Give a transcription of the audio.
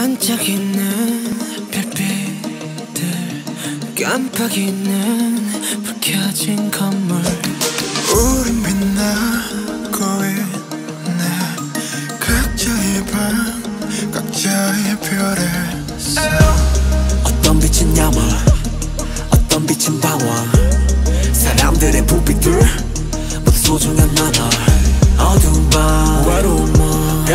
반짝이는 별빛들 깜빡이는 불 켜진 건물 우린 빛나고 있네 각자의 밤 각자의 별에서 어떤 빛은 야물 어떤 빛은 방황 사람들의 부비들 모두 소중한 나널 어두운 밤 외로운 맘